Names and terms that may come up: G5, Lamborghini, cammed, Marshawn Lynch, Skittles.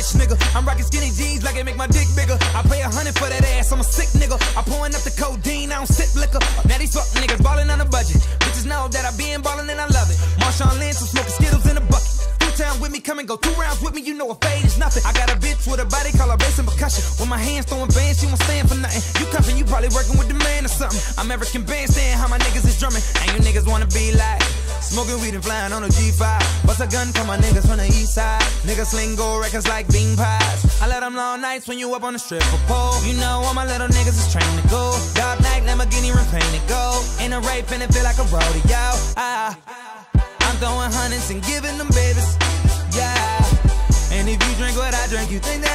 rich nigga. I'm rocking skinny jeans like it make my dick bigger. I pay 100 for that ass, I'm a sick nigga. I'm pouring up the codeine, I don't sip liquor. Now these fuck niggas ballin' on a budget. Bitches know that I been ballin' and I love it. Marshawn Lynch, I'm smoking Skittles in a bucket. With me, come and go 2 rounds with me, you know a fade is nothing. I got a bitch with a body called a bass and percussion. With my hands throwing bands, she won't stand for nothing. You cuffing, you probably working with the man or something. American bandstand, how my niggas is drumming. And you niggas wanna be like smoking weed and flying on a G5. Bust a gun for my niggas from the east side. Niggas sling gold records like bean pies. I let them long nights when you up on the strip for pole. You know all my little niggas is trained to go. Dark night, Lamborghini, rim painted gold. Ain't a rape and it feel like a rodeo. I'm throwing hundreds and giving them babies. Yeah, and if you drink what I drink, you think that